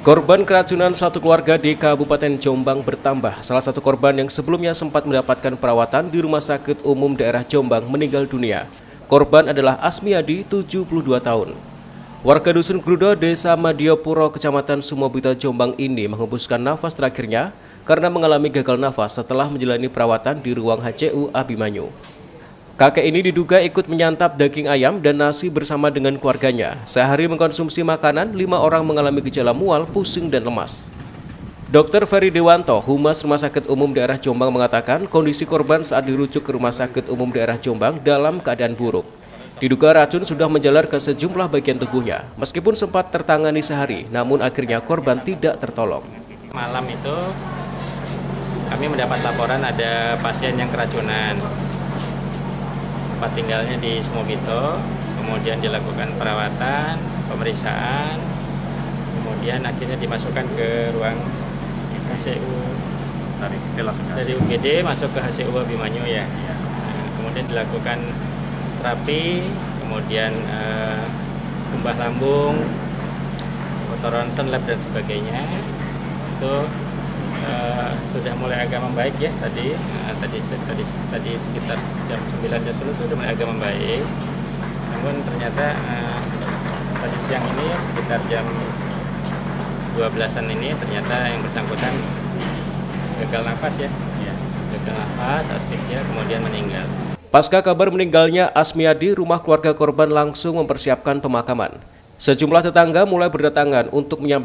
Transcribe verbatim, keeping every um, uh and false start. Korban keracunan satu keluarga di Kabupaten Jombang bertambah. Salah satu korban yang sebelumnya sempat mendapatkan perawatan di Rumah Sakit Umum Daerah Jombang meninggal dunia. Korban adalah Asmiadi, tujuh puluh dua tahun. Warga Dusun Grudo, Desa Madiopuro, Kecamatan Sumobito, Jombang ini menghembuskan nafas terakhirnya karena mengalami gagal nafas setelah menjalani perawatan di ruang H C U Abimanyu. Kakek ini diduga ikut menyantap daging ayam dan nasi bersama dengan keluarganya. Sehari mengkonsumsi makanan, lima orang mengalami gejala mual, pusing, dan lemas. Dokter Ferry Dewanto, Humas Rumah Sakit Umum Daerah Jombang mengatakan kondisi korban saat dirujuk ke Rumah Sakit Umum Daerah Jombang dalam keadaan buruk. Diduga racun sudah menjalar ke sejumlah bagian tubuhnya. Meskipun sempat tertangani sehari, namun akhirnya korban tidak tertolong. Malam itu kami mendapat laporan ada pasien yang keracunan. Tempat tinggalnya di Sumobito, kemudian dilakukan perawatan, pemeriksaan, kemudian akhirnya dimasukkan ke ruang H C U dari U G D masuk ke H C U Abimanyu ya. Kemudian dilakukan terapi, kemudian eh, kembah lambung, foto ronsen, lab dan sebagainya. Itu Uh, sudah mulai agak membaik ya tadi uh, tadi tadi tadi sekitar jam sembilan itu sudah mulai agak membaik, namun ternyata uh, tadi siang ini sekitar jam dua belasan ini ternyata yang bersangkutan gagal nafas ya, ya. gagal nafas, aspeknya kemudian meninggal. Pasca kabar meninggalnya Asmiadi, rumah keluarga korban langsung mempersiapkan pemakaman. Sejumlah tetangga mulai berdatangan untuk menyampaikan